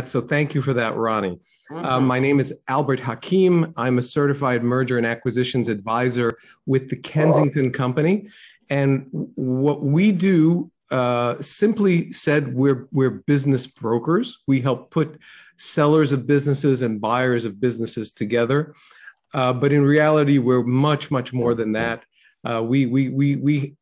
So thank you for that, Ronnie. My name is Albert Hakim. I'm a certified merger and acquisitions advisor with the Kensington Company. And what we do, simply said, we're business brokers. We help put sellers of businesses and buyers of businesses together. But in reality, we're much, much more than that. We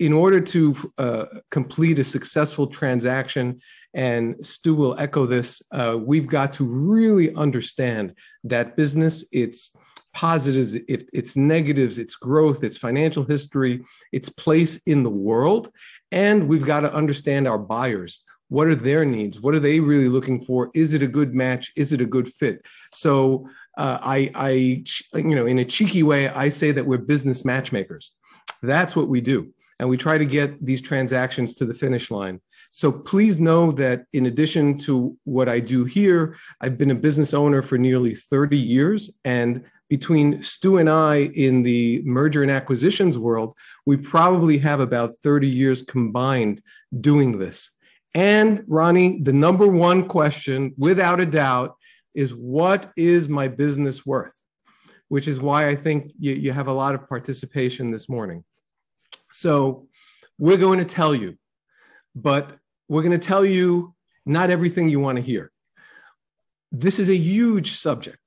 in order to complete a successful transaction, and Stu will echo this, we've got to really understand that business, its positives, its negatives, its growth, its financial history, its place in the world. And we've got to understand our buyers. What are their needs? What are they really looking for? Is it a good match? Is it a good fit? So in a cheeky way, I say that we're business matchmakers. That's what we do. And we try to get these transactions to the finish line. So please know that in addition to what I do here, I've been a business owner for nearly 30 years. And between Stu and I in the merger and acquisitions world, we probably have about 30 years combined doing this. And Ronnie, the number one question, without a doubt, is what is my business worth? Which is why I think you have a lot of participation this morning. So we're going to tell you, but we're going to tell you not everything you want to hear. This is a huge subject.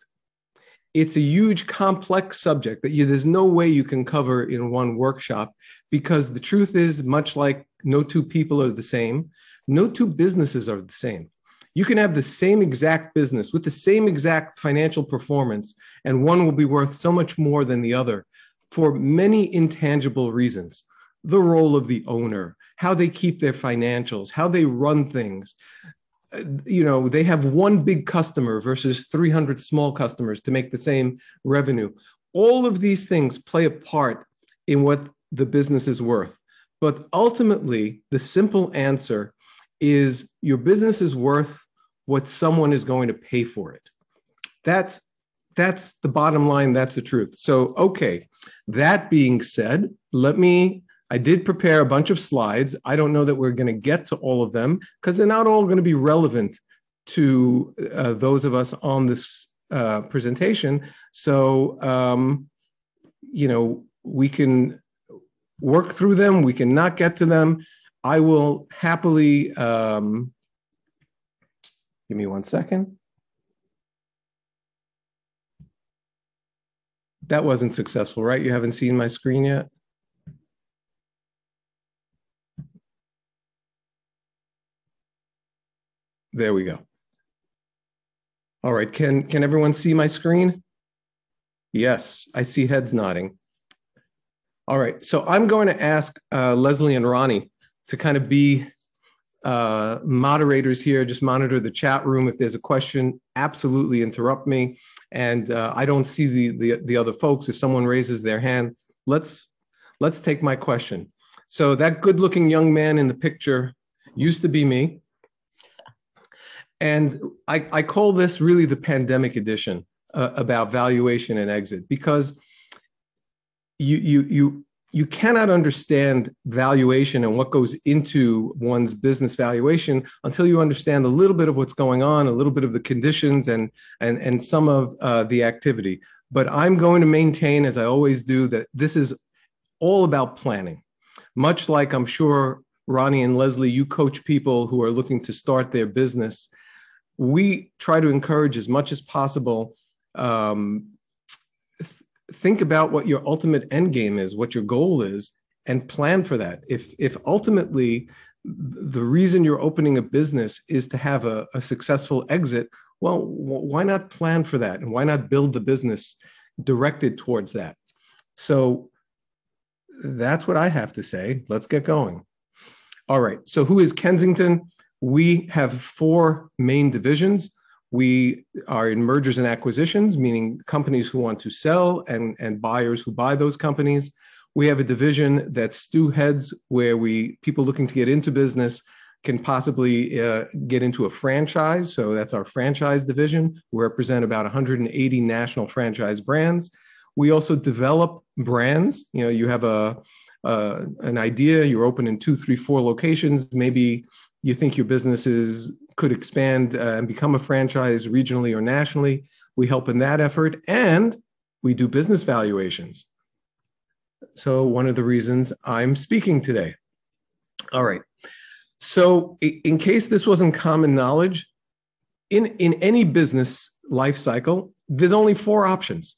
It's a huge, complex subject that there's no way you can cover in one workshop, because the truth is, much like no two people are the same, no two businesses are the same. You can have the same exact business with the same exact financial performance, and one will be worth so much more than the other for many intangible reasons. The role of the owner, how they keep their financials, how they run things. You know, they have one big customer versus 300 small customers to make the same revenue. All of these things play a part in what the business is worth. But ultimately, the simple answer is your business is worth what someone is going to pay for it. That's the bottom line. That's the truth. So, okay, that being said, I did prepare a bunch of slides. I don't know that we're going to get to all of them because they're not all going to be relevant to those of us on this presentation. So, we can work through them. We can not get to them. I will happily, give me one second. That wasn't successful, right? You haven't seen my screen yet? There we go. All right, can everyone see my screen? Yes, I see heads nodding. All right, so I'm going to ask Leslie and Ronnie to kind of be moderators here, just monitor the chat room. If there's a question, absolutely interrupt me. And I don't see the other folks. If someone raises their hand, let's take my question. So that good-looking young man in the picture used to be me. And I call this really the pandemic edition about valuation and exit, because you cannot understand valuation and what goes into one's business valuation until you understand a little bit of what's going on, a little bit of the conditions and some of the activity. But I'm going to maintain, as I always do, that this is all about planning, much like I'm sure, Ronnie and Leslie, you coach people who are looking to start their business. We try to encourage as much as possible, think about what your ultimate end game is, what your goal is, and plan for that. If ultimately the reason you're opening a business is to have a successful exit, well, why not plan for that? And why not build the business directed towards that? So that's what I have to say. Let's get going. All right, so who is Kensington? We have four main divisions. We are in mergers and acquisitions, meaning companies who want to sell and buyers who buy those companies. We have a division that Stu heads, where people looking to get into business can possibly get into a franchise. So that's our franchise division. We represent about 180 national franchise brands. We also develop brands. You know, you have an idea, you're open in 2, 3, 4 locations. Maybe you think your business is could expand and become a franchise regionally or nationally. We help in that effort, and we do business valuations. So one of the reasons I'm speaking today. All right. So in case this wasn't common knowledge, in any business life cycle, there's only four options.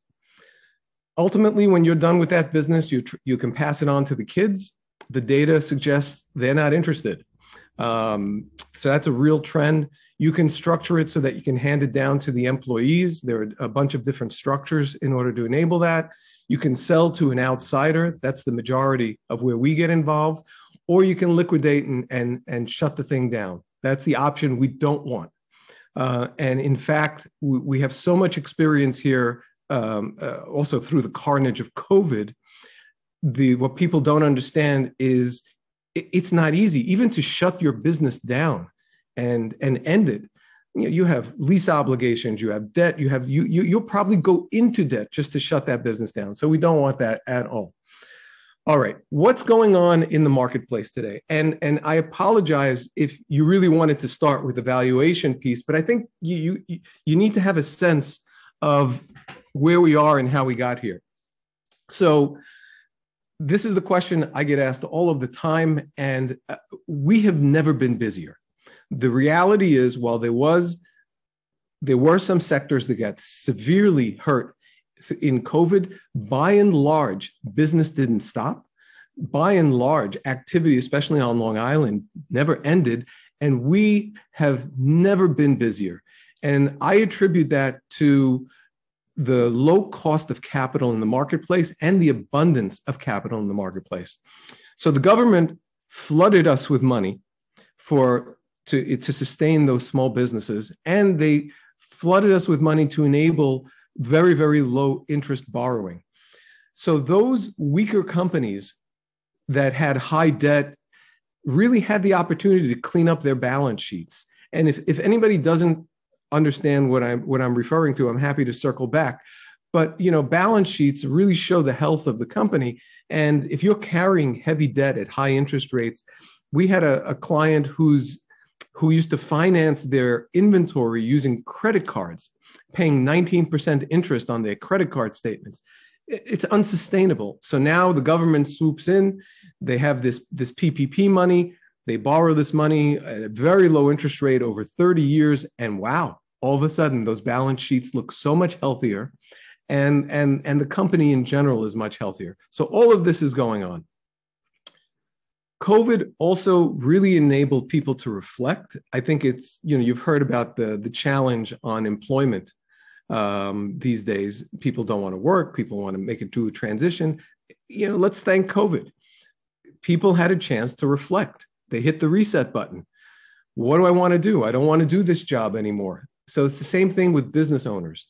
Ultimately, when you're done with that business, you can pass it on to the kids. The data suggests they're not interested. So that's a real trend. You can structure it so that you can hand it down to the employees. There are a bunch of different structures in order to enable that. You can sell to an outsider. That's the majority of where we get involved. Or you can liquidate and shut the thing down. That's the option we don't want. And in fact, we have so much experience here, also through the carnage of COVID. What people don't understand is it's not easy, even to shut your business down and end it. You have lease obligations, you have debt, you'll probably go into debt just to shut that business down. So we don't want that at all. All right, what's going on in the marketplace today? And I apologize if you really wanted to start with the valuation piece, but I think you need to have a sense of where we are and how we got here. So this is the question I get asked all of the time, and we have never been busier. The reality is, while there were some sectors that got severely hurt in COVID, by and large, business didn't stop. By and large, activity, especially on Long Island, never ended. And we have never been busier. And I attribute that to the low cost of capital in the marketplace and the abundance of capital in the marketplace. So the government flooded us with money to sustain those small businesses. And they flooded us with money to enable very, very low interest borrowing. So those weaker companies that had high debt really had the opportunity to clean up their balance sheets. And if anybody doesn't understand what I'm referring to, I'm happy to circle back. But balance sheets really show the health of the company. And if you're carrying heavy debt at high interest rates, we had a client who used to finance their inventory using credit cards, paying 19% interest on their credit card statements. It's unsustainable. So now the government swoops in. They have this PPP money. They borrow this money at a very low interest rate over 30 years. And wow, all of a sudden, those balance sheets look so much healthier. And the company in general is much healthier. So all of this is going on. COVID also really enabled people to reflect. I think it's, you've heard about the challenge on employment these days. People don't want to work. People want to make it to a transition. Let's thank COVID. People had a chance to reflect. They hit the reset button. What do I want to do? I don't want to do this job anymore. So it's the same thing with business owners.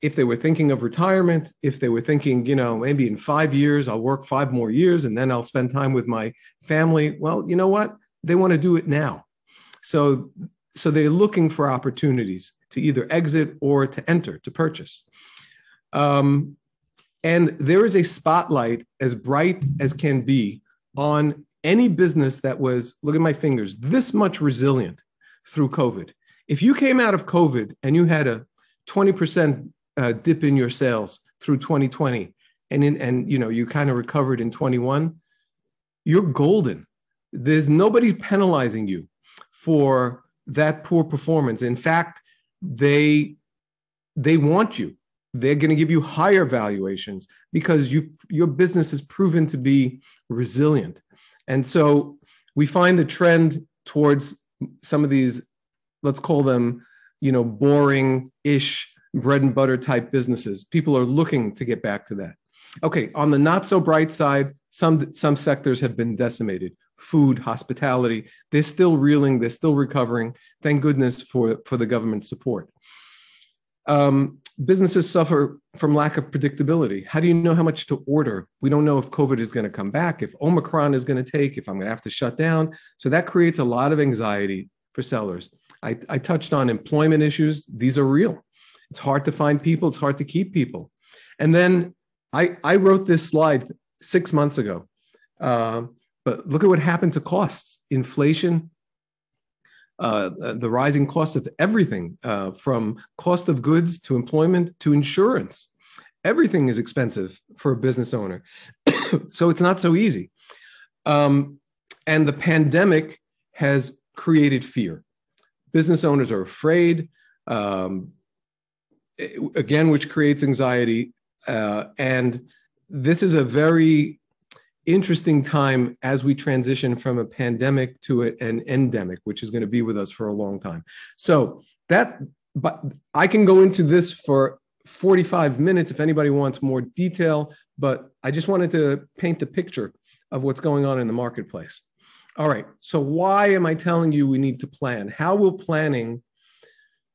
If they were thinking of retirement, if they were thinking, maybe in 5 years, I'll work 5 more years and then I'll spend time with my family. Well, you know what? They want to do it now. So they're looking for opportunities to either exit or to enter, to purchase. And there is a spotlight as bright as can be on any business that was, look at my fingers, this much resilient through COVID. If you came out of COVID and you had a 20% dip in your sales through 2020, you kind of recovered in 21, you're golden. There's nobody penalizing you for that poor performance. In fact, they want you. They're going to give you higher valuations because your business has proven to be resilient. And so we find a trend towards some of these, let's call them, boring-ish bread and butter type businesses. People are looking to get back to that. Okay, on the not so bright side, some sectors have been decimated. Food, hospitality, they're still reeling, they're still recovering. Thank goodness for the government support. Businesses suffer from lack of predictability. How do you know how much to order? We don't know if COVID is going to come back, if Omicron is going to take, if I'm going to have to shut down. So that creates a lot of anxiety for sellers. I touched on employment issues. These are real. It's hard to find people. It's hard to keep people. And then I wrote this slide 6 months ago. But look at what happened to costs. Inflation, the rising cost of everything, from cost of goods to employment to insurance. Everything is expensive for a business owner. So it's not so easy. And the pandemic has created fear. Business owners are afraid, again, which creates anxiety. And this is a very interesting time as we transition from a pandemic to an endemic, which is going to be with us for a long time. So that, but I can go into this for 45 minutes if anybody wants more detail, but I just wanted to paint the picture of what's going on in the marketplace. All right, so why am I telling you we need to plan? How will planning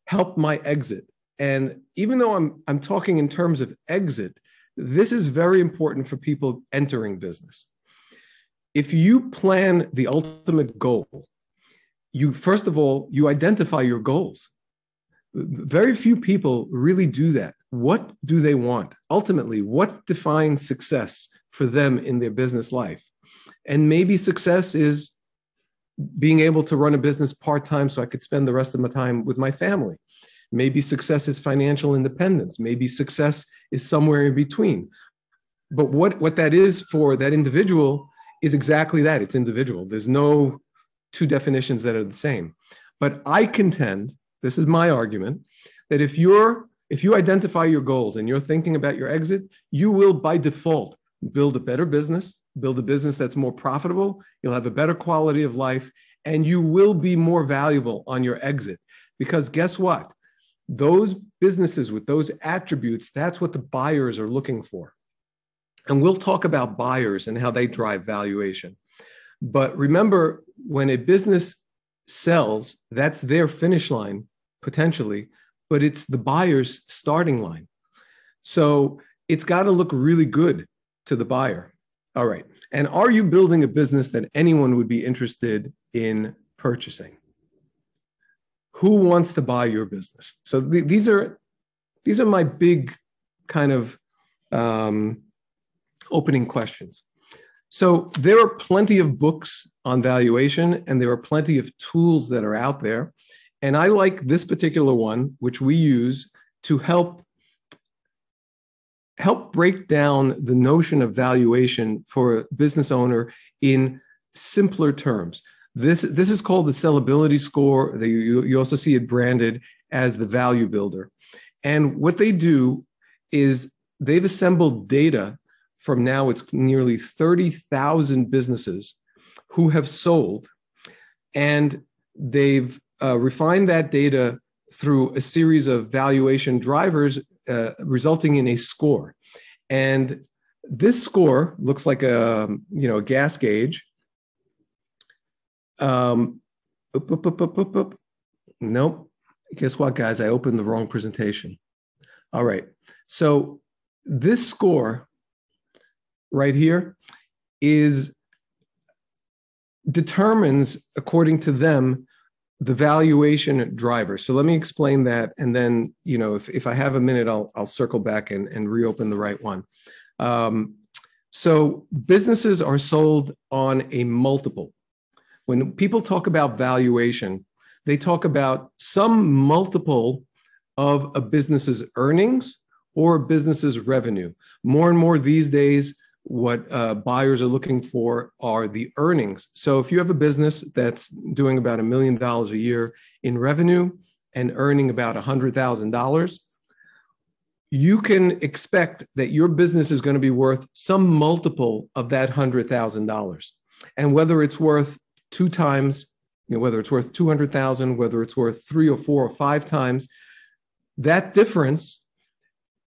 help my exit? And even though I'm talking in terms of exit, this is very important for people entering business. If you plan the ultimate goal, you first of all, you identify your goals. Very few people really do that. What do they want? Ultimately, what defines success for them in their business life? And maybe success is being able to run a business part-time so I could spend the rest of my time with my family. Maybe success is financial independence. Maybe success is somewhere in between. But what that is for that individual is exactly that. It's individual. There's no two definitions that are the same. But I contend, this is my argument, that if you identify your goals and you're thinking about your exit, you will by default build a better business, build a business that's more profitable, you'll have a better quality of life, and you will be more valuable on your exit. Because guess what? Those businesses with those attributes, that's what the buyers are looking for. And we'll talk about buyers and how they drive valuation. But remember, when a business sells, that's their finish line, potentially, but it's the buyer's starting line. So it's got to look really good to the buyer. All right. And are you building a business that anyone would be interested in purchasing? Who wants to buy your business? So these are my big kind of opening questions. So there are plenty of books on valuation, and there are plenty of tools that are out there. And I like this particular one, which we use to help break down the notion of valuation for a business owner in simpler terms. This is called the sellability score. You also see it branded as the value builder. And what they do is they've assembled data from now it's nearly 30,000 businesses who have sold, and they've refined that data through a series of valuation drivers, resulting in a score. And this score looks like a gas gauge. Nope. Guess what, guys? I opened the wrong presentation. All right. So this score right here determines, according to them, the valuation driver. So let me explain that, and then if I have a minute, I'll circle back and reopen the right one. So businesses are sold on a multiple. When people talk about valuation, they talk about some multiple of a business's earnings or a business's revenue. More and more these days, what buyers are looking for are the earnings. So if you have a business that's doing about $1 million a year in revenue and earning about $100,000, you can expect that your business is going to be worth some multiple of that $100,000. And whether it's worth 2 times, whether it's worth 200,000, whether it's worth 3 or 4 or 5 times, that difference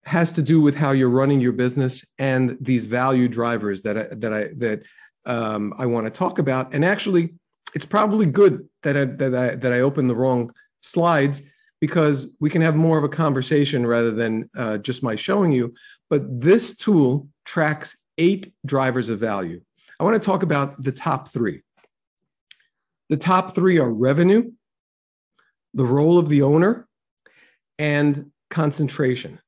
has to do with how you're running your business and these value drivers that I want to talk about. And actually, it's probably good that I opened the wrong slides, because we can have more of a conversation rather than just my showing you. But this tool tracks 8 drivers of value. I want to talk about the top 3. The top 3 are revenue, the role of the owner, and concentration.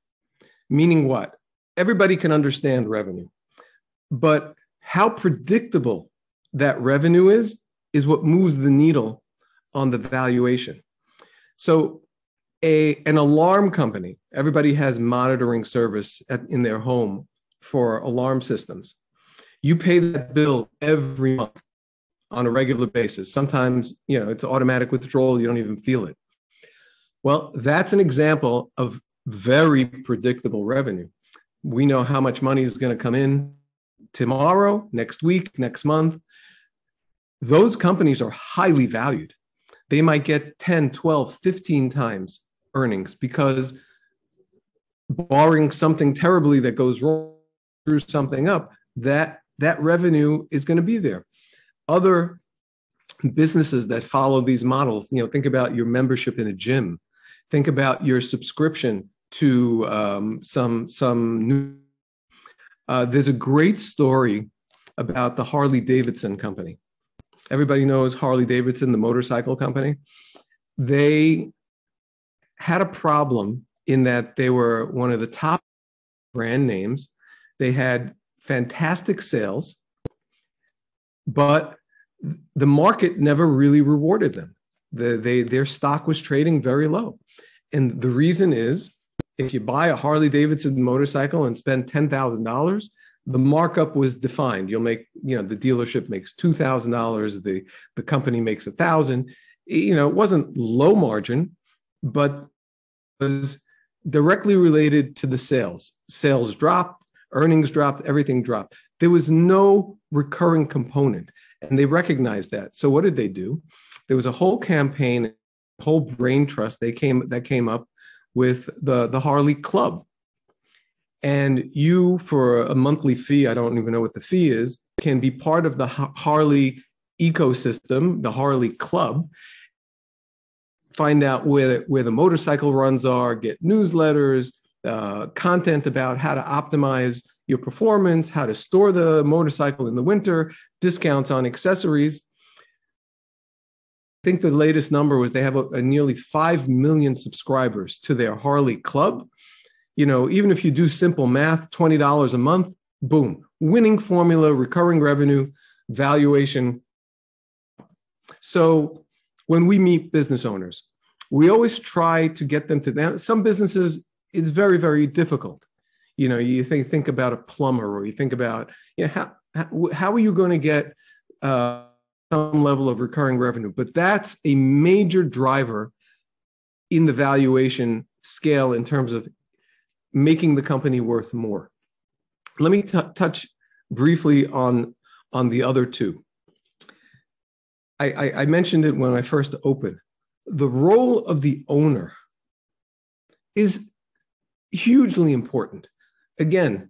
Meaning what? Everybody can understand revenue, but how predictable that revenue is what moves the needle on the valuation. So an alarm company, everybody has monitoring service in their home for alarm systems. You pay that bill every month on a regular basis. Sometimes, you know, it's automatic withdrawal. You don't even feel it. Well, that's an example of very predictable revenue. We know how much money is going to come in tomorrow, next week, next month. Those companies are highly valued. They might get 10, 12, 15 times earnings because barring something terribly that goes wrong, screws something up, that revenue is going to be there. Other businesses that follow these models, you know, think about your membership in a gym. Think about your subscription to some new. There's a great story about the Harley-Davidson company. Everybody knows Harley-Davidson, the motorcycle company. They had a problem in that they were one of the top brand names. They had fantastic sales, but the market never really rewarded them. Their stock was trading very low. And the reason is, if you buy a Harley-Davidson motorcycle and spend $10,000, the markup was defined. You'll make, you know, the dealership makes $2,000, the company makes $1,000. You know, it wasn't low margin, but it was directly related to the sales. Sales dropped, earnings dropped, everything dropped. There was no recurring component, and they recognized that. So what did they do? There was a whole campaign, a whole brain trust that came up with the Harley Club. And you, for a monthly fee, I don't even know what the fee is, can be part of the Harley ecosystem, the Harley Club. Find out where the motorcycle runs are, get newsletters, content about how to optimize your performance, how to store the motorcycle in the winter, discounts on accessories. I think the latest number was they have a nearly 5 million subscribers to their Harley Club. You know, even if you do simple math, $20 a month, boom, winning formula, recurring revenue, valuation. So when we meet business owners, we always try to get them to them. Some businesses, it's very, very difficult. You know, you think about a plumber, or you think about, you know, how are you going to get some level of recurring revenue? But that's a major driver in the valuation scale in terms of making the company worth more. Let me touch briefly on the other two. I mentioned it when I first opened. The role of the owner is hugely important. Again,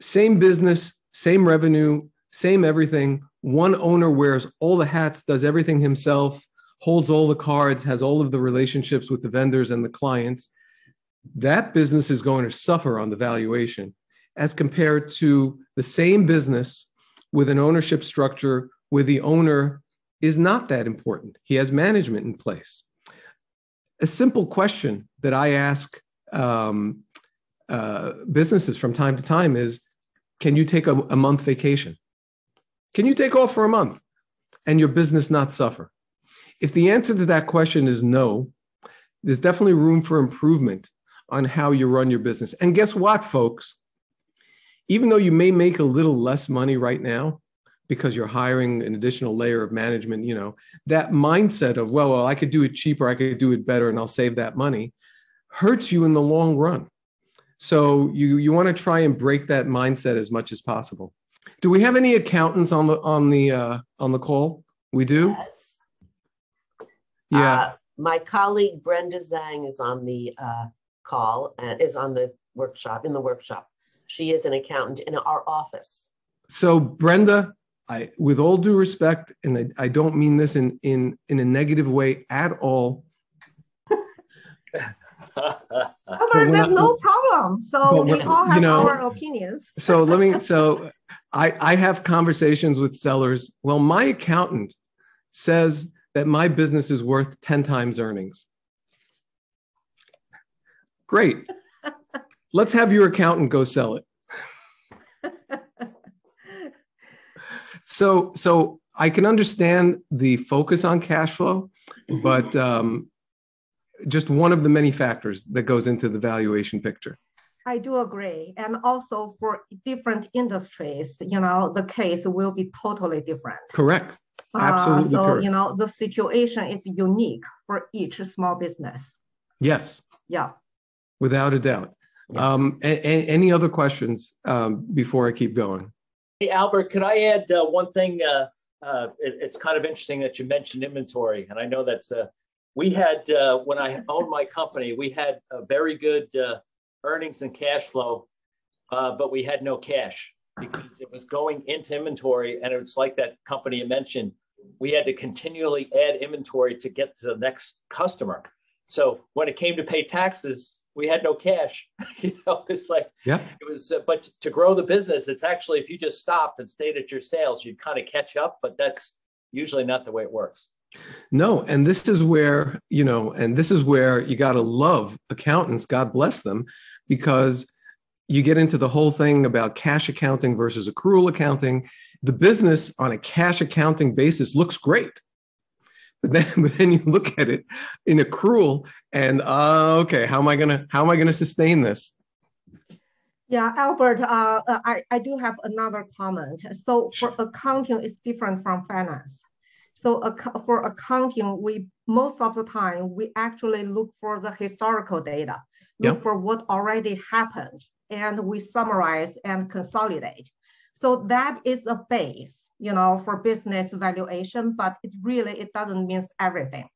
same business, same revenue, same everything. One owner wears all the hats, does everything himself, holds all the cards, has all of the relationships with the vendors and the clients. That business is going to suffer on the valuation as compared to the same business with an ownership structure where the owner is not that important. He has management in place. A simple question that I ask businesses from time to time is, can you take a month vacation? Can you take off for a month and your business not suffer? If the answer to that question is no, there's definitely room for improvement on how you run your business. And guess what, folks? Even though you may make a little less money right now because you're hiring an additional layer of management, you know, that mindset of, well, I could do it cheaper, I could do it better, and I'll save that money, hurts you in the long run. So you want to try and break that mindset as much as possible. Do we have any accountants on the call? We do. Yes. Yeah. My colleague Brenda Zhang is on the call and is on the workshop. She is an accountant in our office. So Brenda, with all due respect, and I don't mean this in a negative way at all. But there's no problem. So we all have our opinions. So I have conversations with sellers. Well, my accountant says that my business is worth 10 times earnings. Great. Let's have your accountant go sell it. So I can understand the focus on cash flow, But just one of the many factors that goes into the valuation picture. I do agree. And also for different industries, you know, the case will be totally different. Correct. Absolutely. So, correct. You know, the situation is unique for each small business. Yes. Yeah. Without a doubt. Yeah. Any other questions before I keep going? Hey, Albert, could I add one thing? It's kind of interesting that you mentioned inventory. And I know that's, we had, when I owned my company, we had a very good earnings and cash flow, but we had no cash because it was going into inventory. And it's like that company you mentioned, we had to continually add inventory to get to the next customer. So when it came to pay taxes, we had no cash, you know, it's like, yeah, it was, but to grow the business, it's actually, if you just stopped and stayed at your sales, you'd kind of catch up, but that's usually not the way it works. No. And this is where, you know, and this is where you got to love accountants, God bless them, because you get into the whole thing about cash accounting versus accrual accounting. The business on a cash accounting basis looks great. But then you look at it in accrual and, okay, how am I gonna sustain this? Yeah, Albert, I do have another comment. So for accounting, it's different from finance. So for accounting, most of the time, we actually look for the historical data, look for what already happened, and we summarize and consolidate. So that is a base, you know, for business valuation, but it really, it doesn't mean everything.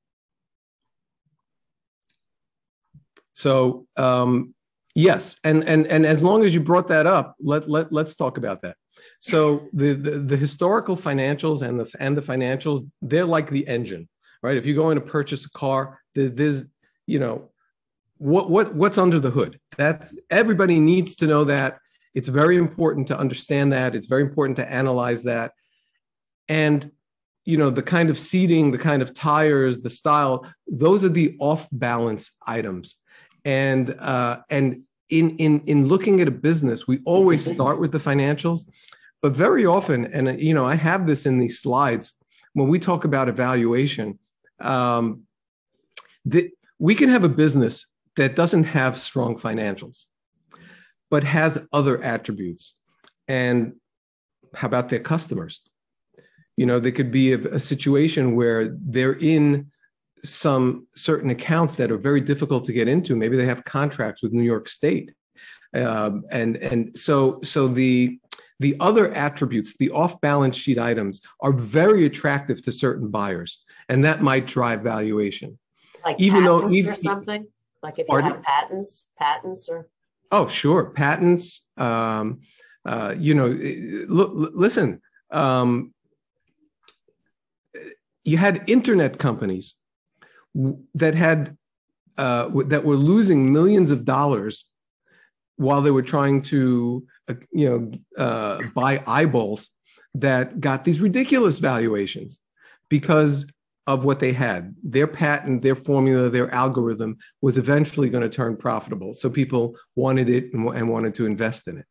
So yes, and as long as you brought that up, let's talk about that. So the historical financials and the financials, they're like the engine, right? If you're going to purchase a car, there's, you know, what's under the hood. That's, everybody needs to know that. It's very important to understand that. It's very important to analyze that. And, you know, the kind of seating, the kind of tires, the style, those are the off-balance items. And in looking at a business, we always start with the financials, but very often, and, you know, I have this in these slides, when we talk about evaluation, we can have a business that doesn't have strong financials, but has other attributes. And how about their customers? You know, there could be a situation where they're in some certain accounts that are very difficult to get into. Maybe they have contracts with New York State. So the other attributes, the off-balance sheet items, are very attractive to certain buyers. And that might drive valuation. Like even patents though, even, or something? Like if you have patents or... Oh, sure. Patents, you know, listen, you had internet companies that had, that were losing millions of dollars while they were trying to, buy eyeballs, that got these ridiculous valuations because of what they had. Their patent, their formula, their algorithm was eventually going to turn profitable. So people wanted it and wanted to invest in it.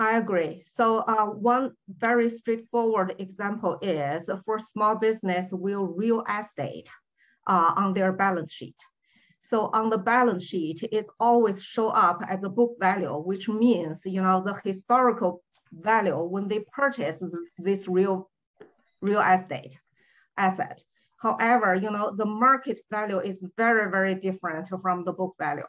I agree. So one very straightforward example is for small business, will real estate on their balance sheet. So on the balance sheet, it's always show up as a book value, which means, you know, the historical value when they purchase this real estate asset. However, you know, the market value is very, very different from the book value.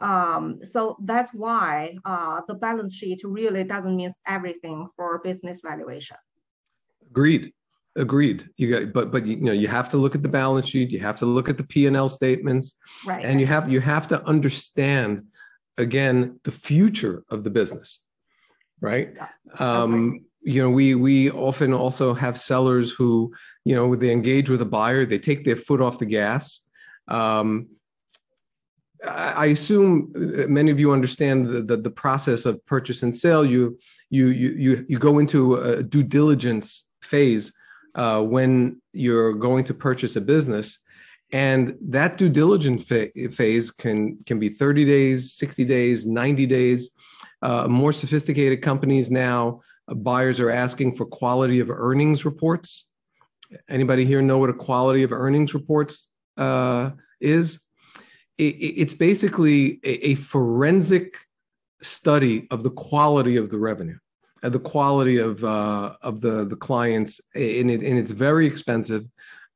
So that's why the balance sheet really doesn't mean everything for business valuation. Agreed, agreed. You got, but you know, you have to look at the balance sheet. You have to look at the P&L statements, right? And you have to understand again the future of the business, right? Yeah. You know, we often also have sellers who, you know, they engage with a buyer, they take their foot off the gas. I assume many of you understand the process of purchase and sale. You go into a due diligence phase when you're going to purchase a business, and that due diligence phase can be 30 days, 60 days, 90 days. More sophisticated companies now. Buyers are asking for quality of earnings reports, Anybody here know what a quality of earnings reports is? It's basically a forensic study of the quality of the revenue, the quality of the clients, and it's very expensive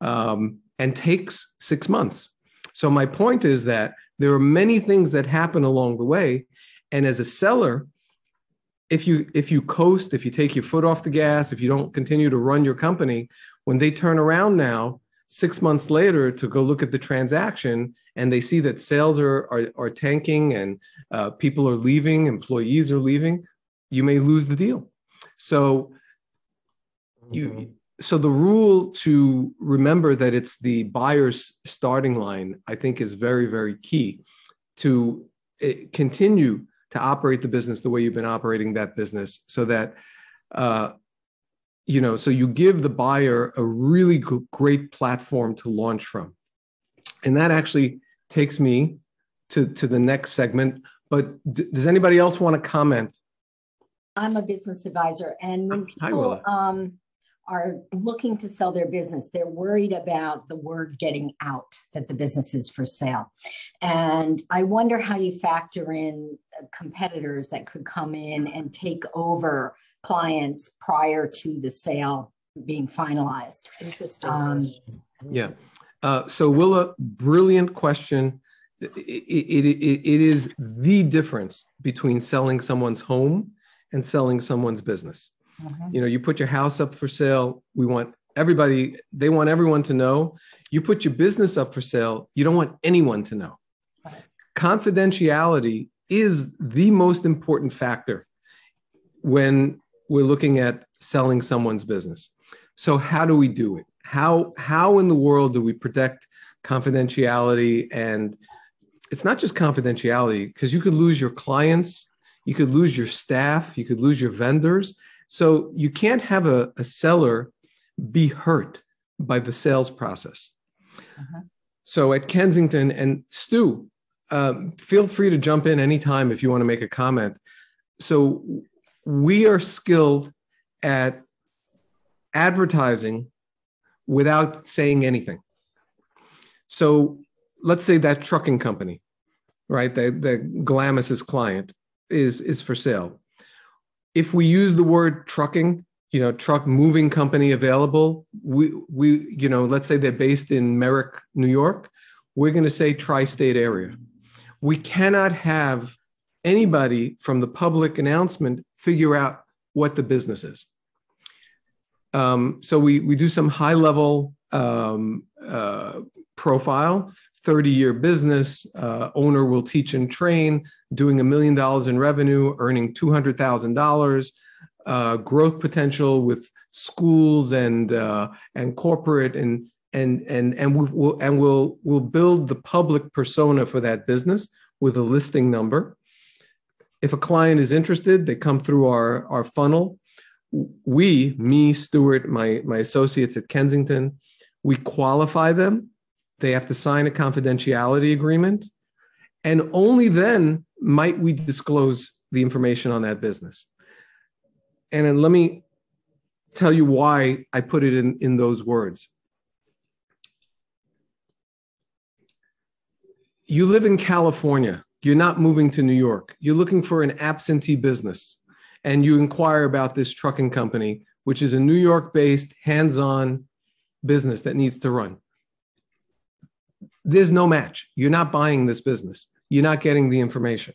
and takes 6 months. So my point is that there are many things that happen along the way, and as a seller, if you coast, if you take your foot off the gas, if you don't continue to run your company, when they turn around now, 6 months later to go look at the transaction and they see that sales are tanking and people are leaving, employees are leaving, you may lose the deal. So so the rule to remember that it's the buyer's starting line, I think, is very, very key to continue to operate the business the way you've been operating that business, so that so you give the buyer a really great platform to launch from. And that actually takes me to the next segment. But does anybody else want to comment? I'm a business advisor. And when people are looking to sell their business, they're worried about the word getting out that the business is for sale. And I wonder how you factor in competitors that could come in and take over clients prior to the sale being finalized. Interesting. Yeah. So Willa, brilliant question. It is the difference between selling someone's home and selling someone's business. Mm-hmm. You know, you put your house up for sale. We want everybody, they want everyone to know. You put your business up for sale. You don't want anyone to know. Right. Confidentiality is the most important factor when we're looking at selling someone's business. So how do we do it? How in the world do we protect confidentiality? And it's not just confidentiality, because you could lose your clients, you could lose your staff, you could lose your vendors. So you can't have a seller be hurt by the sales process. Uh-huh. So at Kensington, and Stu, feel free to jump in anytime if you want to make a comment. So we are skilled at advertising without saying anything. So let's say that trucking company, right, that Glamis' client is for sale. If we use the word trucking, you know, truck moving company available, we you know, let's say they're based in Merrick, New York, we're going to say tri-state area. We cannot have anybody from the public announcement figure out what the business is. So we do some high level profile, 30-year business, owner will teach and train, doing $1 million in revenue, earning $200,000, growth potential with schools and corporate, and we'll build the public persona for that business with a listing number. If a client is interested, they come through our funnel. We, me, Stuart, my associates at Kensington, we qualify them. They have to sign a confidentiality agreement. And only then might we disclose the information on that business. And then let me tell you why I put it in those words. You live in California. You're not moving to New York. You're looking for an absentee business, and you inquire about this trucking company, which is a New York-based, hands-on business that needs to run. There's no match. You're not buying this business. You're not getting the information.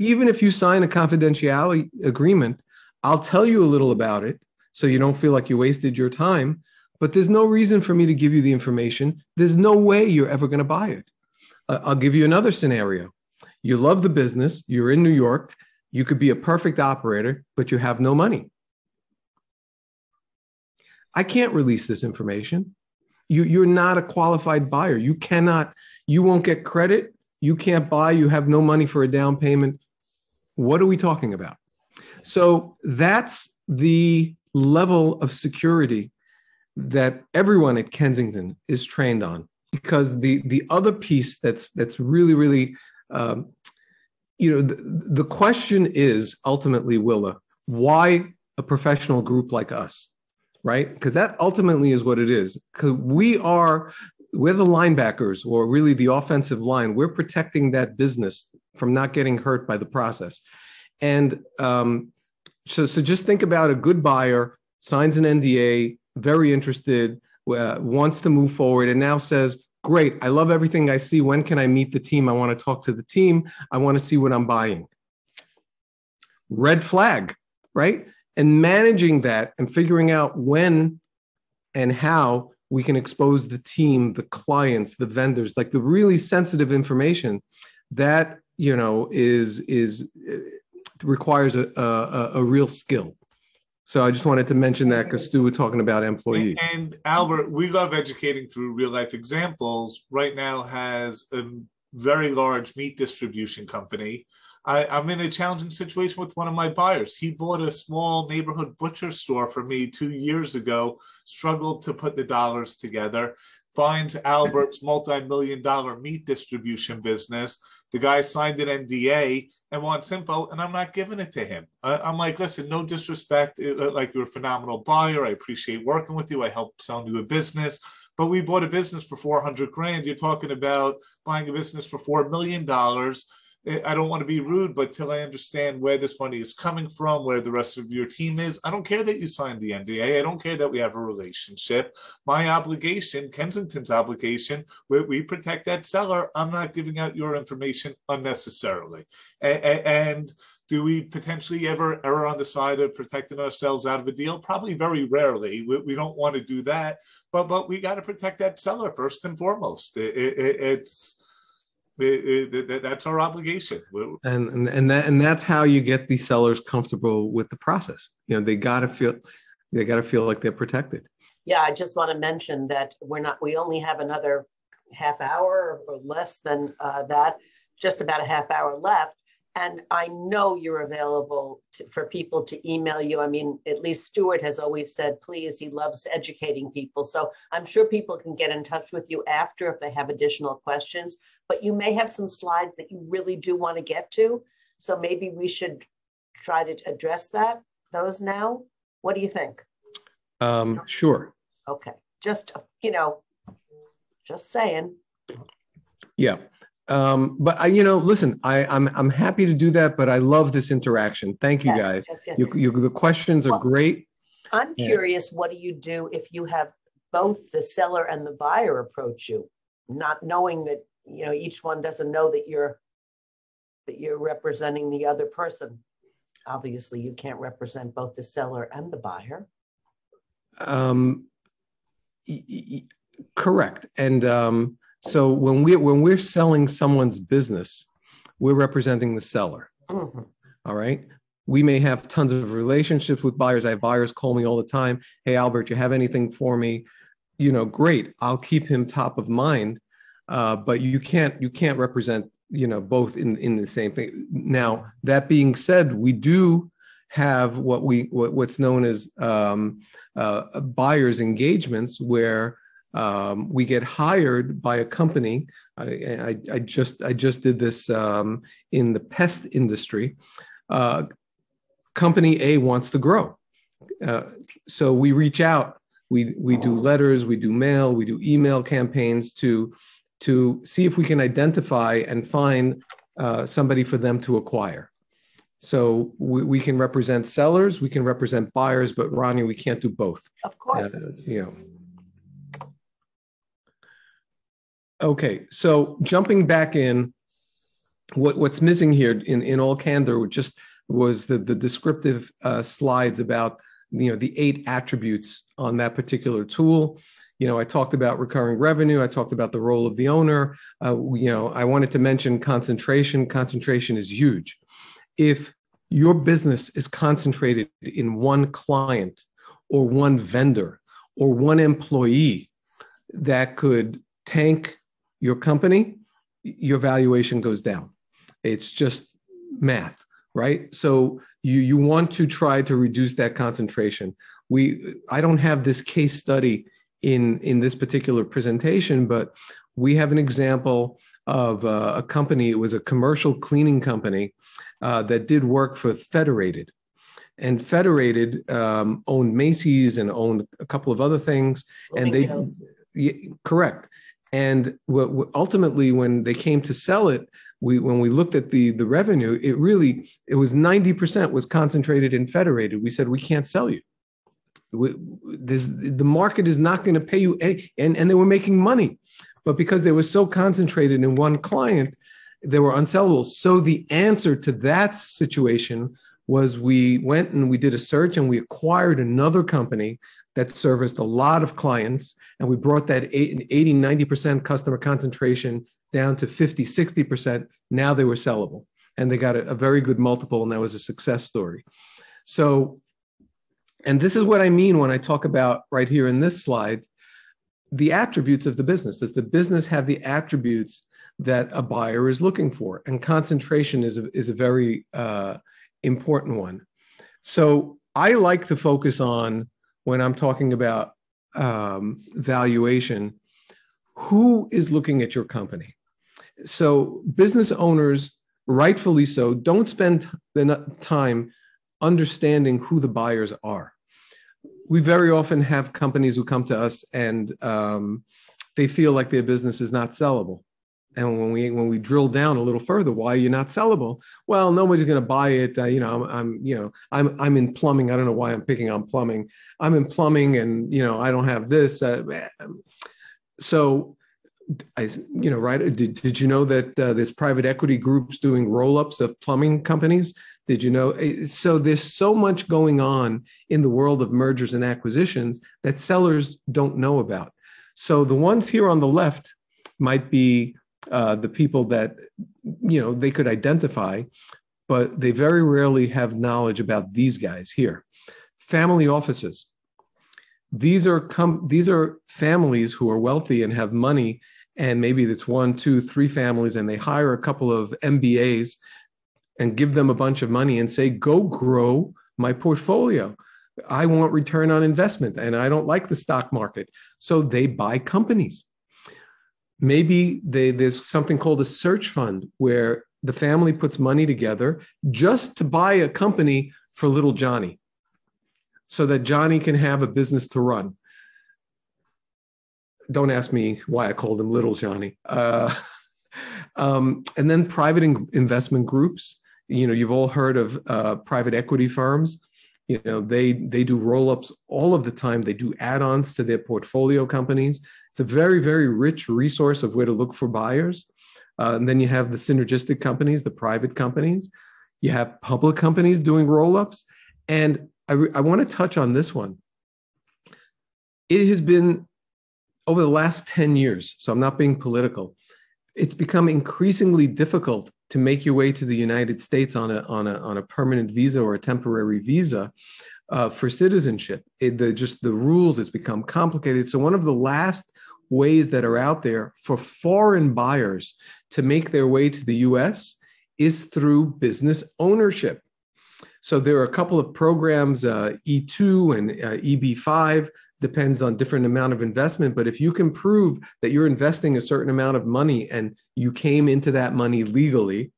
Even if you sign a confidentiality agreement, I'll tell you a little about it so you don't feel like you wasted your time, but there's no reason for me to give you the information. There's no way you're ever going to buy it. I'll give you another scenario. You love the business. You're in New York. You could be a perfect operator, but you have no money. I can't release this information. You're not a qualified buyer. You cannot, you won't get credit. You can't buy. You have no money for a down payment. What are we talking about? So that's the level of security that everyone at Kensington is trained on. Because the other piece that's really, really, the question is ultimately, Willa, why a professional group like us? right? Because that ultimately is what it is. Because we're the linebackers, or really the offensive line. We're protecting that business from not getting hurt by the process. And so just think about a good buyer, signs an NDA, very interested, wants to move forward, and now says, great, I love everything I see. When can I meet the team? I want to talk to the team. I want to see what I'm buying. Red flag, right? And managing that and figuring out when and how we can expose the team, the clients, the vendors, like the really sensitive information that, you know, requires a real skill. So I just wanted to mention that because Stu was talking about employees. And Albert, we love educating through real life examples. Right now has a very large meat distribution company. I'm in a challenging situation with one of my buyers. He bought a small neighborhood butcher store for me 2 years ago, struggled to put the dollars together, finds Albert's multi-million-dollar meat distribution business. The guy signed an NDA and wants info, and I'm not giving it to him. I'm like, listen, no disrespect. Like, you're a phenomenal buyer. I appreciate working with you. I helped sell you a business. But we bought a business for $400,000. You're talking about buying a business for $4 million. I don't want to be rude, but till I understand where this money is coming from, where the rest of your team is, I don't care that you signed the NDA. I don't care that we have a relationship. My obligation, Kensington's obligation, we protect that seller. I'm not giving out your information unnecessarily. And do we potentially ever err on the side of protecting ourselves out of a deal? Probably very rarely. We don't want to do that, but we got to protect that seller first and foremost. That's our obligation, and that's how you get these sellers comfortable with the process. You know, they got to feel like they're protected. Yeah, I just want to mention that we only have another half hour or less than that, just about a half hour left. And I know you're available for people to email you. I mean, at least Stuart has always said, please, he loves educating people. So I'm sure people can get in touch with you after if they have additional questions, but you may have some slides that you really do want to get to. So maybe we should try to address those now. What do you think? Sure. Okay. Just, you know, just saying. Yeah. But I'm happy to do that, but I love this interaction. Thank you, guys. Yes. The questions are great. I'm curious, what do you do if you have both the seller and the buyer approach you, not knowing that, you know, each one doesn't know that you're representing the other person? Obviously, you can't represent both the seller and the buyer. Correct. And, so when we're selling someone's business, we're representing the seller. Mm-hmm. All right. We may have tons of relationships with buyers. I have buyers call me all the time. Hey, Albert, you have anything for me? You know, great. I'll keep him top of mind. But you can't represent, you know, both in the same thing. Now, that being said, we do have what's known as buyers engagements, where we get hired by a company. I just did this in the pest industry. Company A wants to grow, so we reach out. We do letters, we do mail, we do email campaigns to see if we can identify and find somebody for them to acquire. So we can represent sellers, we can represent buyers, but Ronnie, we can't do both. Of course, you know. Okay, so jumping back in, what's missing here in all candor just was the descriptive slides about, you know, the 8 attributes on that particular tool. You know, I talked about recurring revenue. I talked about the role of the owner. You know, I wanted to mention concentration. Concentration is huge. If your business is concentrated in one client or one vendor or one employee, that could tank your company, your valuation goes down. It's just math, right? So you want to try to reduce that concentration. I don't have this case study in this particular presentation, but we have an example of a company. It was a commercial cleaning company that did work for Federated. and Federated owned Macy's and owned a couple of other things. And they, correct. And ultimately, when they came to sell it, when we looked at the revenue, it was 90% was concentrated in Federated. We said, we can't sell you. The market is not going to pay you any, and they were making money. But because they were so concentrated in one client, they were unsellable. So the answer to that situation was we went and we did a search and we acquired another company that serviced a lot of clients. And we brought that 80, 90% customer concentration down to 50, 60%. Now they were sellable and they got a very good multiple. And that was a success story. So, and this is what I mean when I talk about right here in this slide, the attributes of the business. Does the business have the attributes that a buyer is looking for? And concentration is a very important one. So I like to focus on, when I'm talking about valuation, who is looking at your company? So business owners, rightfully so, don't spend the time understanding who the buyers are. We very often have companies who come to us and they feel like their business is not sellable. And when we drill down a little further, why are you not sellable? Well, nobody's going to buy it. I'm in plumbing. I don't know why I'm picking on plumbing. I'm in plumbing, and I don't have this. Right? Did you know that there's private equity groups doing roll-ups of plumbing companies? Did you know? So there's so much going on in the world of mergers and acquisitions that sellers don't know about. So the ones here on the left might be the people that, they could identify, but they very rarely have knowledge about these guys here. Family offices. These are families who are wealthy and have money, and maybe it's 1, 2, 3 families, and they hire a couple of MBAs and give them a bunch of money and say, go grow my portfolio. I want return on investment, and I don't like the stock market. So they buy companies. Maybe there's something called a search fund where the family puts money together just to buy a company for little Johnny so that Johnny can have a business to run. Don't ask me why I called him little Johnny. And then private investment groups. You've all heard of private equity firms. They do roll-ups all of the time. They do add-ons to their portfolio companies. It's a very, very rich resource of where to look for buyers. And then you have the synergistic companies, the private companies. You have public companies doing roll-ups. And I want to touch on this one. It has been over the last 10 years, so I'm not being political, it's become increasingly difficult to make your way to the United States on a permanent visa or a temporary visa. For citizenship, the rules has become complicated. So one of the last ways that are out there for foreign buyers to make their way to the U.S. is through business ownership. So there are a couple of programs, E2 and EB5, depends on different amount of investment. But if you can prove that you're investing a certain amount of money and you came into that money legally,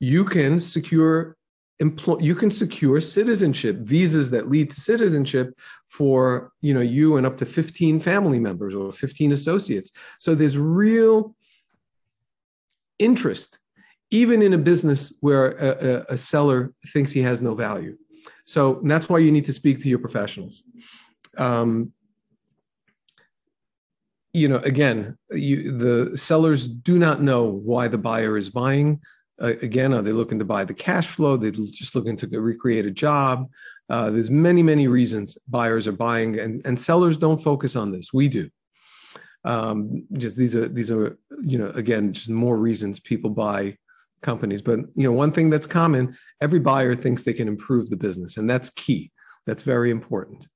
you can secure citizenship, visas that lead to citizenship for you and up to 15 family members or 15 associates. So there's real interest, even in a business where a seller thinks he has no value. So that's why you need to speak to your professionals. Again, the sellers do not know why the buyer is buying. Again, are they looking to buy the cash flow? They're just looking to recreate a job. There's many, many reasons buyers are buying, and sellers don't focus on this. We do. Just these are again, just more reasons people buy companies. But one thing that's common: every buyer thinks they can improve the business, and that's key. That's very important.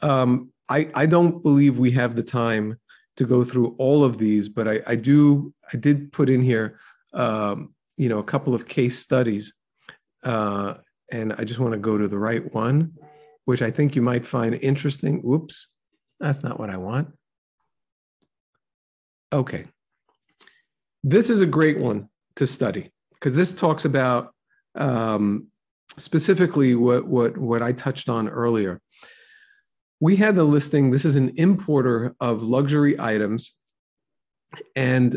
I don't believe we have the time to go through all of these, but I did put in here a couple of case studies. And I just want to go to the right one, which I think you might find interesting. Whoops, that's not what I want. Okay. This is a great one to study because this talks about specifically what I touched on earlier. We had the listing, this is an importer of luxury items, and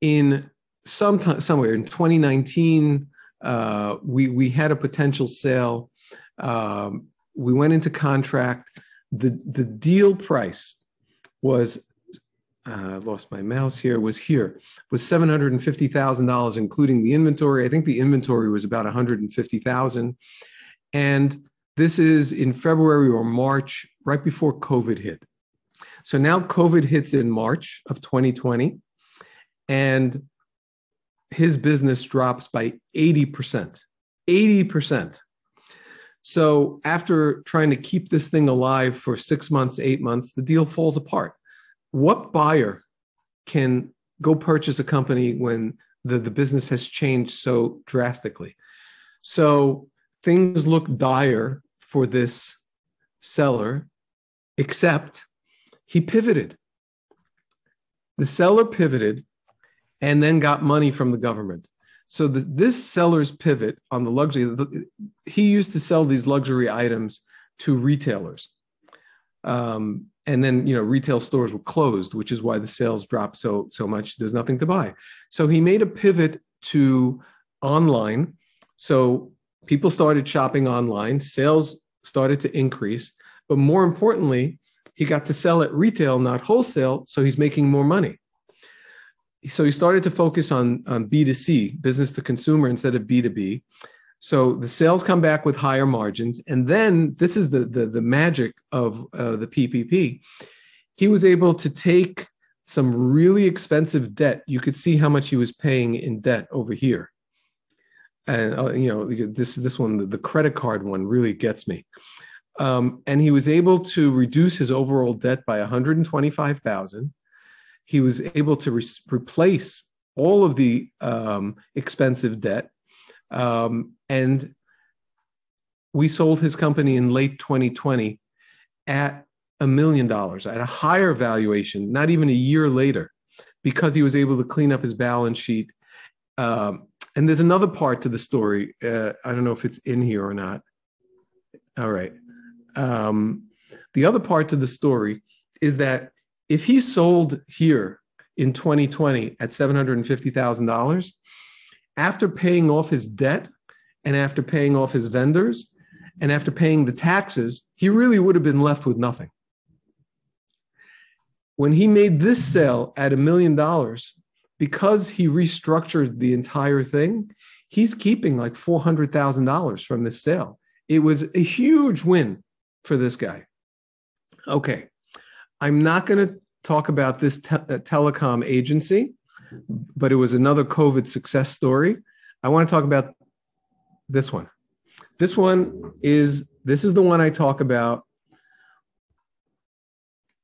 in somewhere in 2019, we had a potential sale. We went into contract. The deal price was, I lost my mouse here, was $750,000, including the inventory. I think the inventory was about $150,000. And this is in February or March, right before COVID hit. So now COVID hits in March of 2020, and his business drops by 80%, 80%. So after trying to keep this thing alive for 6 months, 8 months, the deal falls apart. What buyer can go purchase a company when the business has changed so drastically? So things look dire for this seller, except he pivoted. The seller pivoted and then got money from the government. So this seller's pivot on the luxury, he used to sell these luxury items to retailers. And then, you know, retail stores were closed, which is why the sales dropped so much. There's nothing to buy. So he made a pivot to online. So people started shopping online. Sales started to increase. But more importantly, he got to sell at retail, not wholesale. So he's making more money. So he started to focus on B2C, business to consumer, instead of B2B. So the sales come back with higher margins. And then this is the magic of the PPP. He was able to take some really expensive debt. You could see how much he was paying in debt over here. And, you know, this one, the credit card one really gets me. And he was able to reduce his overall debt by $125,000. He was able to replace all of the expensive debt. And we sold his company in late 2020 at $1 million, at a higher valuation, not even a year later, because he was able to clean up his balance sheet. And there's another part to the story. I don't know if it's in here or not. All right. The other part to the story is that if he sold here in 2020 at $750,000, after paying off his debt and after paying off his vendors and after paying the taxes, he really would have been left with nothing. When he made this sale at $1 million, because he restructured the entire thing, he's keeping like $400,000 from this sale. It was a huge win for this guy. Okay. I'm not going to talk about this telecom agency, but it was another COVID success story. I want to talk about this one. This is the one I talk about,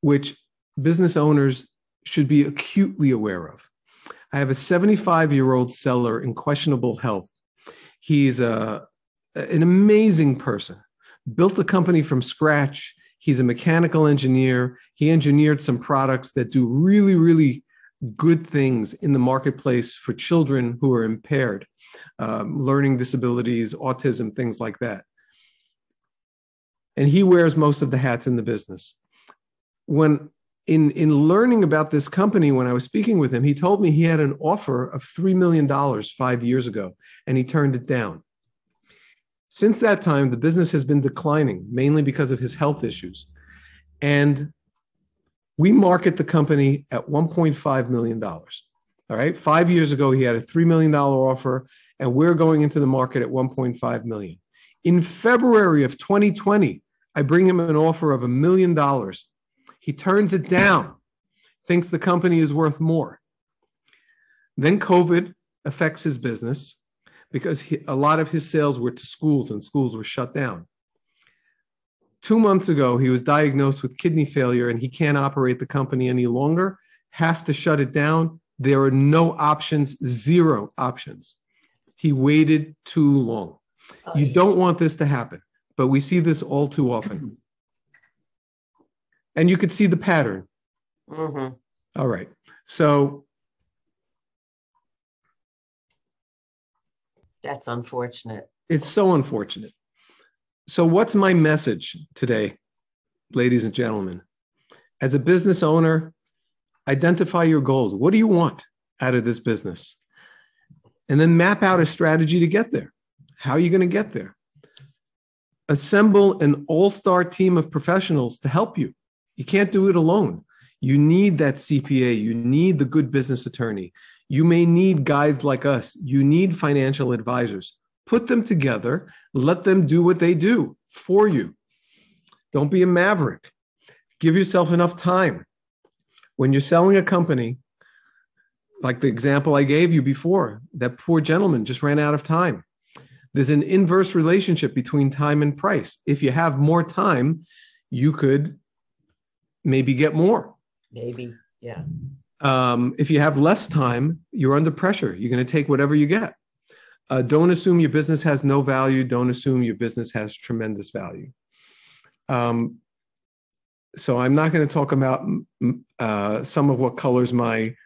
which business owners should be acutely aware of. I have a 75-year-old seller in questionable health. He's an amazing person, built the company from scratch. He's a mechanical engineer. He engineered some products that do really, really good things in the marketplace for children who are impaired, learning disabilities, autism, things like that. And he wears most of the hats in the business. When in learning about this company, when I was speaking with him, he told me he had an offer of $3 million 5 years ago, and he turned it down. Since that time, the business has been declining, mainly because of his health issues. And we market the company at $1.5 million. All right. 5 years ago, he had a $3 million offer, and we're going into the market at $1.5 million. In February of 2020, I bring him an offer of $1 million. He turns it down, thinks the company is worth more. Then COVID affects his business, because a lot of his sales were to schools, and schools were shut down. 2 months ago, he was diagnosed with kidney failure, and he can't operate the company any longer, has to shut it down. There are no options, zero options. He waited too long. You don't want this to happen, but we see this all too often. And you could see the pattern. Mm-hmm. All right. So That's unfortunate. It's so unfortunate. So what's my message today, ladies and gentlemen? As a business owner, identify your goals. What do you want out of this business? And then map out a strategy to get there. How are you going to get there? Assemble an all-star team of professionals to help you. You can't do it alone. You need that CPA. You need the good business attorney. You may need guys like us. You need financial advisors. Put them together. Let them do what they do for you. Don't be a maverick. Give yourself enough time. When you're selling a company, like the example I gave you before, that poor gentleman just ran out of time. There's an inverse relationship between time and price. If you have more time, you could maybe get more. Maybe, yeah. If you have less time, you're under pressure. You're going to take whatever you get. Don't assume your business has no value. Don't assume your business has tremendous value. So I'm not going to talk about some of what colors my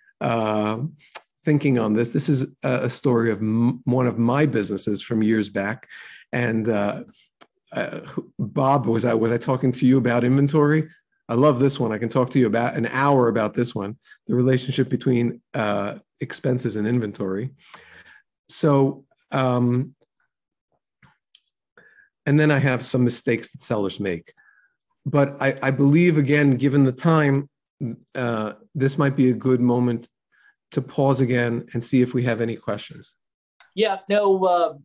thinking on this. This is a story of one of my businesses from years back. And Bob, was I talking to you about inventory? I love this one. I can talk to you about an hour about this one, the relationship between expenses and inventory. So, and then I have some mistakes that sellers make. But I believe, again, given the time, this might be a good moment to pause again and see if we have any questions. Yeah, no,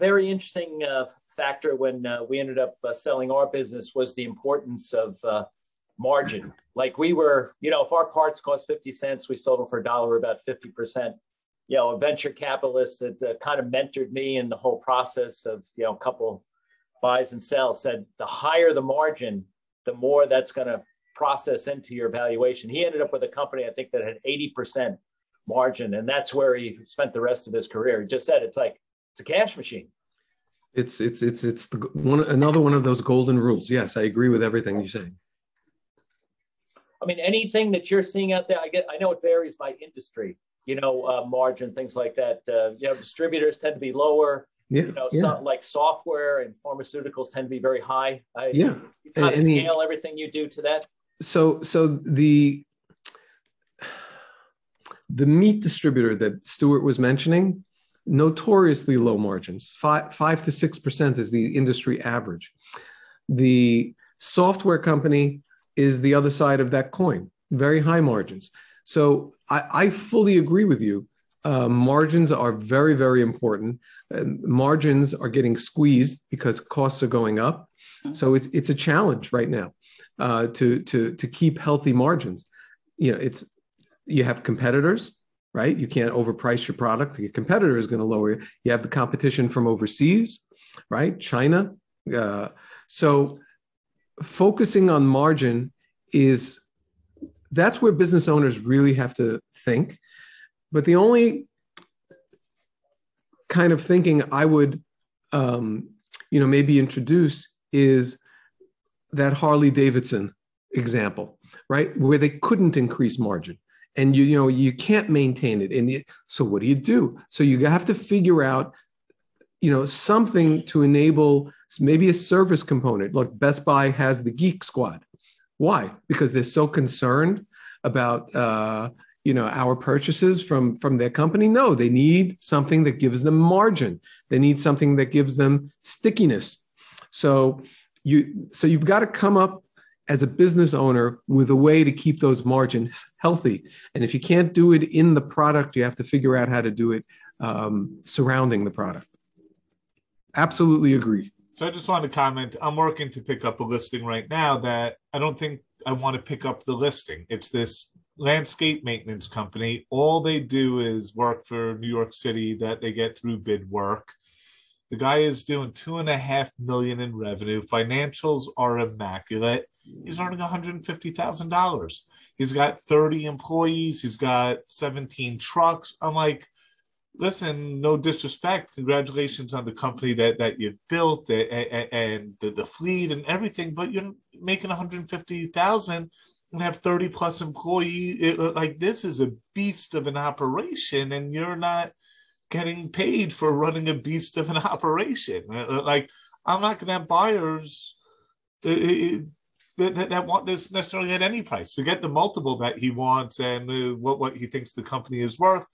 very interesting factor when we ended up selling our business was the importance of margin. Like we were, if our parts cost 50 cents, we sold them for $1, about 50%. A venture capitalist that kind of mentored me in the whole process of, a couple buys and sells said, the higher the margin, the more that's going to process into your valuation. He ended up with a company, I think, that had 80% margin. And that's where he spent the rest of his career. He just said, it's a cash machine. It's another one of those golden rules. Yes, I agree with everything you're saying. I mean, anything that you're seeing out there, I know it varies by industry, margin, things like that. Distributors tend to be lower. Yeah, Something like software and pharmaceuticals tend to be very high. You kind of scale everything you do to that. So the meat distributor that Stuart was mentioning, notoriously low margins, 5 to 6% is the industry average. The software company is the other side of that coin, very high margins. So I fully agree with you. Margins are very, very important. Margins are getting squeezed because costs are going up. So it's a challenge right now to keep healthy margins. You have competitors, right? You can't overprice your product. Your competitor is going to lower it. You have the competition from overseas, right? China. So focusing on margin that's where business owners really have to think. But the only kind of thinking I would, maybe introduce is that Harley-Davidson example, right? Where they couldn't increase margin and, you can't maintain it. And so what do? So you have to figure out, something to enable maybe a service component. Look, Best Buy has the Geek Squad. Why? Because they're so concerned about, our purchases from their company. No, they need something that gives them margin. They need something that gives them stickiness. So you've got to come up as a business owner with a way to keep those margins healthy. And if you can't do it in the product, you have to figure out how to do it surrounding the product. Absolutely agree. So I just wanted to comment, I'm working to pick up a listing right now that I don't think I want to pick up the listing. It's this landscape maintenance company. All they do is work for New York City that they get through bid work. The guy is doing $2.5 million in revenue. Financials are immaculate. He's earning $150,000. He's got 30 employees. He's got 17 trucks. I'm like, listen, no disrespect. Congratulations on the company that you built and the fleet and everything, but you're making $150,000. And have 30 plus employees. This is a beast of an operation, and you're not getting paid for running a beast of an operation. Like, I'm not going to have buyers that want this necessarily at any price. To get the multiple that he wants and what he thinks the company is worth,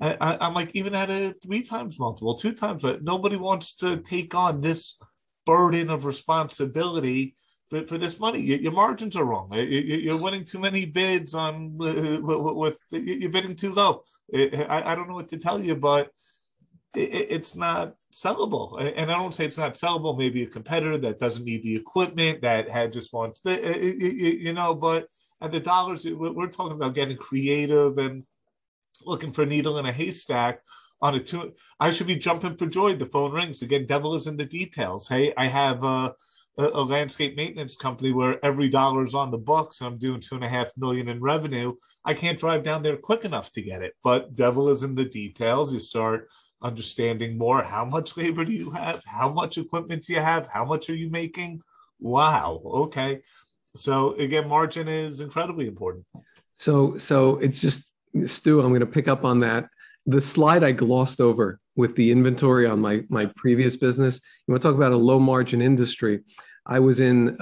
I'm like, even at a 3 times multiple, 2 times, but nobody wants to take on this burden of responsibility for this money. Your margins are wrong. You're winning too many bids on you're bidding too low. I don't know what to tell you, but it's not sellable. And I don't say it's not sellable. Maybe a competitor that doesn't need the equipment, that had just wants but at the dollars, we're talking about getting creative and looking for a needle in a haystack. On a two, I should be jumping for joy. The phone rings again. Devil is in the details. Hey, I have a landscape maintenance company where every dollar is on the books. I'm doing $2.5 million in revenue. I can't drive down there quick enough to get it. But devil is in the details. You start understanding more. How much labor do you have? How much equipment do you have? How much are you making? Wow. Okay. So again, margin is incredibly important. So it's just, Stu, I'm going to pick up on that. The slide I glossed over with the inventory on my previous business. You want to talk about a low margin industry. I was in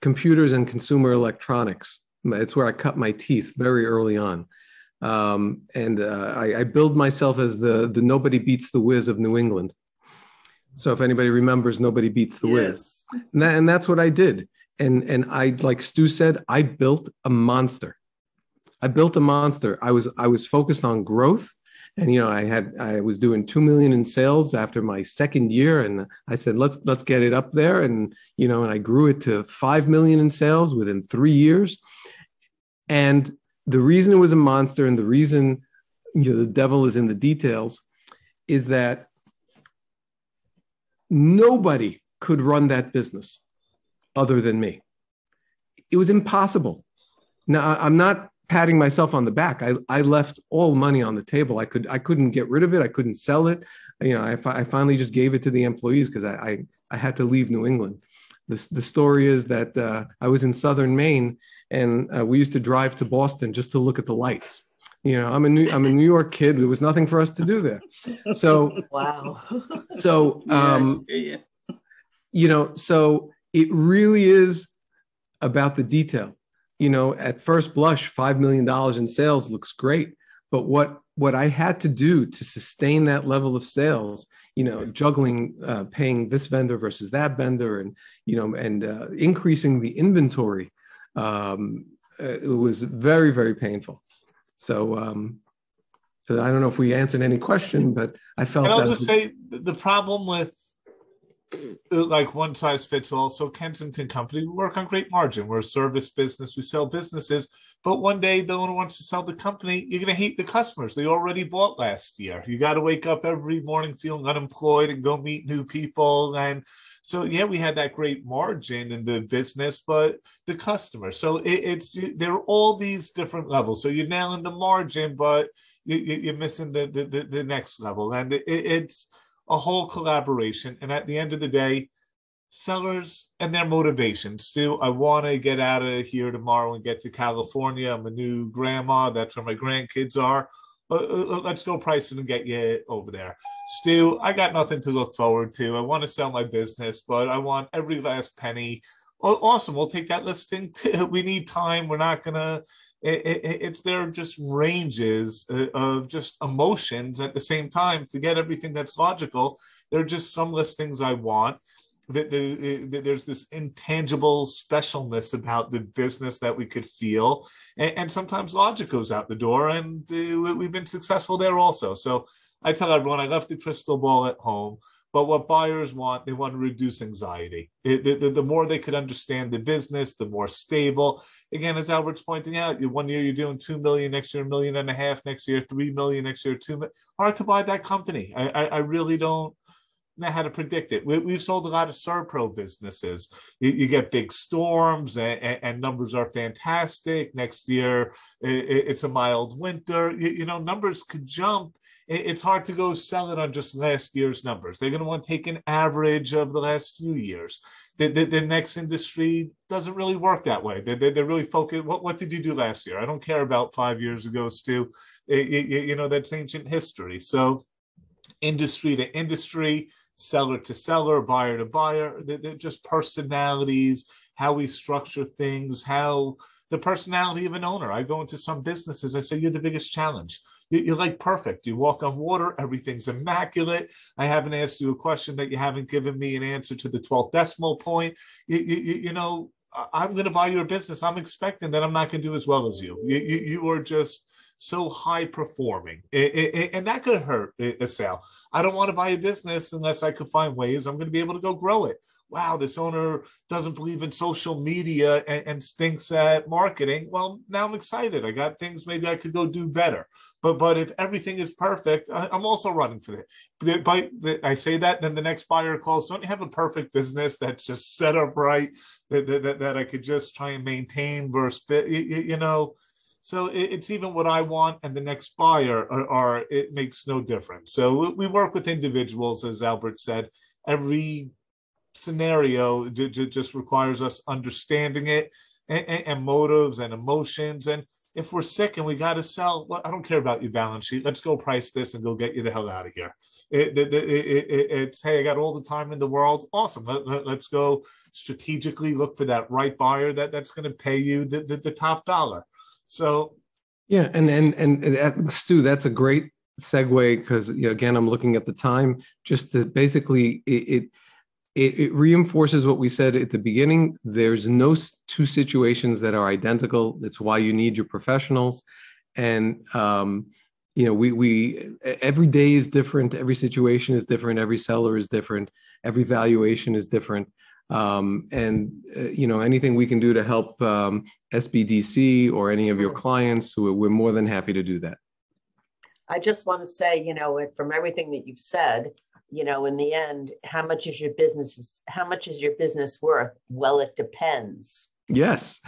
computers and consumer electronics. It's where I cut my teeth very early on. I billed myself as the nobody beats the whiz of New England. So if anybody remembers Nobody Beats the Whiz. And that's what I did. And I, like Stu said, I built a monster. I was focused on growth, and I was doing $2 million in sales after my second year, and I said let's get it up there, and I grew it to $5 million in sales within 3 years. And the reason it was a monster, and the reason the devil is in the details, is that nobody could run that business other than me. It was impossible. Now I'm not patting myself on the back. I left all money on the table. I couldn't get rid of it. I couldn't sell it. I finally just gave it to the employees because I had to leave New England. The story is that I was in Southern Maine, and we used to drive to Boston just to look at the lights. I'm a New York kid. There was nothing for us to do there. So wow. So so it really is about the detail. At first blush, $5 million in sales looks great. But what I had to do to sustain that level of sales, juggling paying this vendor versus that vendor and increasing the inventory, it was very, very painful. So I don't know if we answered any question, but I felt that. And I'll just say the problem with like one size fits all. So Kensington Company, we work on great margin. We're a service business. We sell businesses. But one day the owner wants to sell the company. You're going to hate the customers. They already bought last year. You got to wake up every morning feeling unemployed and go meet new people. And so, yeah, we had that great margin in the business, but the customer. So there are all these different levels. So you're nailing the margin, but you're missing the next level. And it's a whole collaboration. And at the end of the day, sellers and their motivation. Stu, I want to get out of here tomorrow and get to California. I'm a new grandma. That's where my grandkids are. Let's go pricing and get you over there. Stu, I got nothing to look forward to. I want to sell my business, but I want every last penny. Oh, awesome. We'll take that listing too. We need time. We're not going to. It's there just ranges of just emotions at the same time. Forget everything that's logical. There are just some listings I want. There's this intangible specialness about the business that we could feel. And sometimes logic goes out the door, and we've been successful there also. So I tell everyone I left the crystal ball at home. But what buyers want, they want to reduce anxiety. The more they could understand the business, the more stable. Again, as Albert's pointing out, one year you're doing $2 million, next year $1.5 million, next year $3 million, next year $2 million. Hard to buy that company. I really don't know how to predict it. We've sold a lot of Serpro businesses. You get big storms, and numbers are fantastic. Next year, it's a mild winter. Numbers could jump. It's hard to go sell it on just last year's numbers. They're going to want to take an average of the last few years. The next industry doesn't really work that way. They're really focused. What did you do last year? I don't care about 5 years ago, Stu. That's ancient history. So industry to industry, seller to seller, buyer to buyer. They're just personalities, how we structure things, how the personality of an owner. I go into some businesses, I say, you're the biggest challenge. You're like perfect. You walk on water, everything's immaculate. I haven't asked you a question that you haven't given me an answer to the 12th decimal point. You know, I'm going to buy your business. I'm expecting that I'm not going to do as well as you. You are just so high performing, and that could hurt a sale. I don't want to buy a business unless I could find ways I'm going to be able to go grow it. Wow, this owner doesn't believe in social media and stinks at marketing. Well, now I'm excited. I got things maybe I could go do better. But if everything is perfect, I'm also running for that. But I say that, then the next buyer calls, don't you have a perfect business that's just set up right, that I could just try and maintain versus, you know. So it's even what I want and the next buyer, or it makes no difference. So we work with individuals, as Albert said. Every scenario just requires us understanding it, and motives and emotions. And if we're sick and we got to sell, well, I don't care about your balance sheet. Let's go price this and go get you the hell out of here. It's, hey, I got all the time in the world. Awesome. Let's go strategically look for that right buyer that's going to pay you the top dollar. So, yeah, and Stu, that's a great segue, because again, I'm looking at the time. Just to basically, it reinforces what we said at the beginning. There's no two situations that are identical. That's why you need your professionals, and we every day is different, every situation is different, every seller is different, every valuation is different. Anything we can do to help SBDC or any of your clients, we're more than happy to do that. I just want to say, from everything that you've said, in the end, how much is your business worth? Well, it depends. Yes.